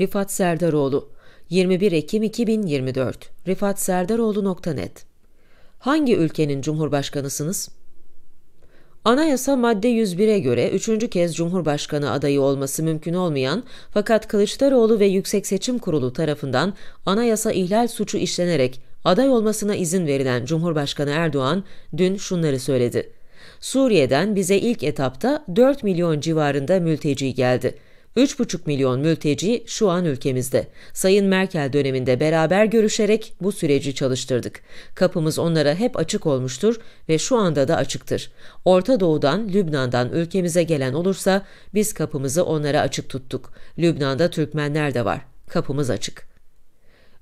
Rıfat Serdaroğlu 21 Ekim 2024 rıfatserdaroğlu.net Hangi ülkenin cumhurbaşkanısınız? Anayasa madde 101'e göre 3. kez Cumhurbaşkanı adayı olması mümkün olmayan fakat Kılıçdaroğlu ve Yüksek Seçim Kurulu tarafından anayasa ihlal suçu işlenerek aday olmasına izin verilen Cumhurbaşkanı Erdoğan dün şunları söyledi. Suriye'den bize ilk etapta 4 milyon civarında mülteci geldi. 3,5 milyon mülteci şu an ülkemizde. Sayın Merkel döneminde beraber görüşerek bu süreci çalıştırdık. Kapımız onlara hep açık olmuştur ve şu anda da açıktır. Orta Doğu'dan, Lübnan'dan ülkemize gelen olursa biz kapımızı onlara açık tuttuk. Lübnan'da Türkmenler de var. Kapımız açık.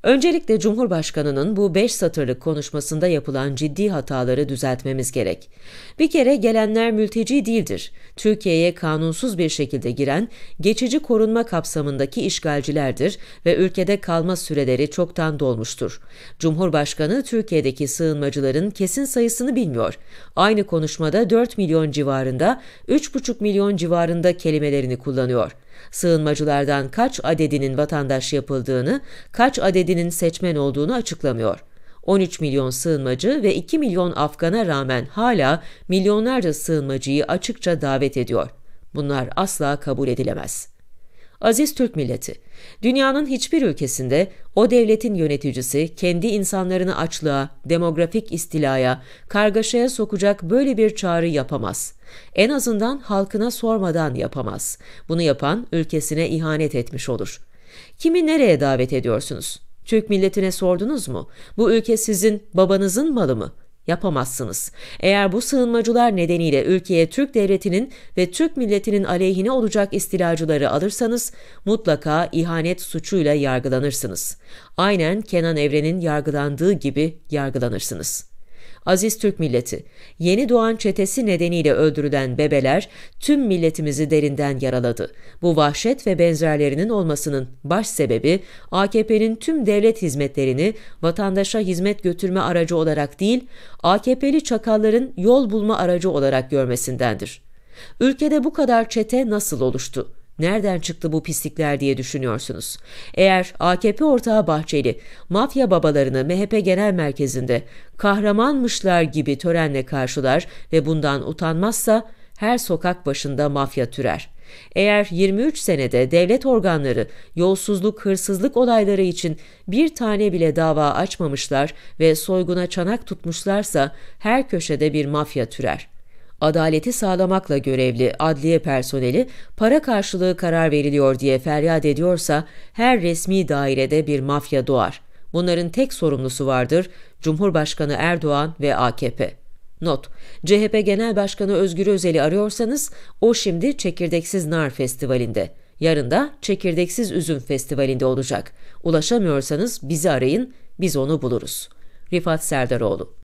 Öncelikle Cumhurbaşkanı'nın bu 5 satırlık konuşmasında yapılan ciddi hataları düzeltmemiz gerek. Bir kere gelenler mülteci değildir. Türkiye'ye kanunsuz bir şekilde giren, geçici korunma kapsamındaki işgalcilerdir ve ülkede kalma süreleri çoktan dolmuştur. Cumhurbaşkanı Türkiye'deki sığınmacıların kesin sayısını bilmiyor. Aynı konuşmada 4 milyon civarında, 3,5 milyon civarında kelimelerini kullanıyor. Sığınmacılardan kaç adedinin vatandaş yapıldığını, kaç adedinin seçmen olduğunu açıklamıyor. 13 milyon sığınmacı ve 2 milyon Afgan'a rağmen hala milyonlarca sığınmacıyı açıkça davet ediyor. Bunlar asla kabul edilemez. Aziz Türk milleti, dünyanın hiçbir ülkesinde o devletin yöneticisi kendi insanlarını açlığa, demografik istilaya, kargaşaya sokacak böyle bir çağrı yapamaz. En azından halkına sormadan yapamaz. Bunu yapan ülkesine ihanet etmiş olur. Kimi nereye davet ediyorsunuz? Türk milletine sordunuz mu? Bu ülke sizin, babanızın malı mı? Yapamazsınız. Eğer bu sığınmacılar nedeniyle ülkeye Türk devletinin ve Türk milletinin aleyhine olacak istilacıları alırsanız mutlaka ihanet suçuyla yargılanırsınız. Aynen Kenan Evren'in yargılandığı gibi yargılanırsınız. Aziz Türk milleti, Yeni Doğan çetesi nedeniyle öldürülen bebeler tüm milletimizi derinden yaraladı. Bu vahşet ve benzerlerinin olmasının baş sebebi AKP'nin tüm devlet hizmetlerini vatandaşa hizmet götürme aracı olarak değil, AKP'li çakalların yol bulma aracı olarak görmesindendir. Ülkede bu kadar çete nasıl oluştu? Nereden çıktı bu pislikler diye düşünüyorsunuz. Eğer AKP ortağı Bahçeli, mafya babalarını MHP Genel Merkezi'nde kahramanmışlar gibi törenle karşılar ve bundan utanmazsa her sokak başında mafya türer. Eğer 23 senede devlet organları yolsuzluk, hırsızlık olayları için bir tane bile dava açmamışlar ve soyguna çanak tutmuşlarsa her köşede bir mafya türer. Adaleti sağlamakla görevli adliye personeli para karşılığı karar veriliyor diye feryat ediyorsa her resmi dairede bir mafya doğar. Bunların tek sorumlusu vardır: Cumhurbaşkanı Erdoğan ve AKP. Not: CHP Genel Başkanı Özgür Özel'i arıyorsanız o şimdi Çekirdeksiz Nar Festivali'nde. Yarın da Çekirdeksiz Üzüm Festivali'nde olacak. Ulaşamıyorsanız bizi arayın, biz onu buluruz. Rıfat Serdaroğlu.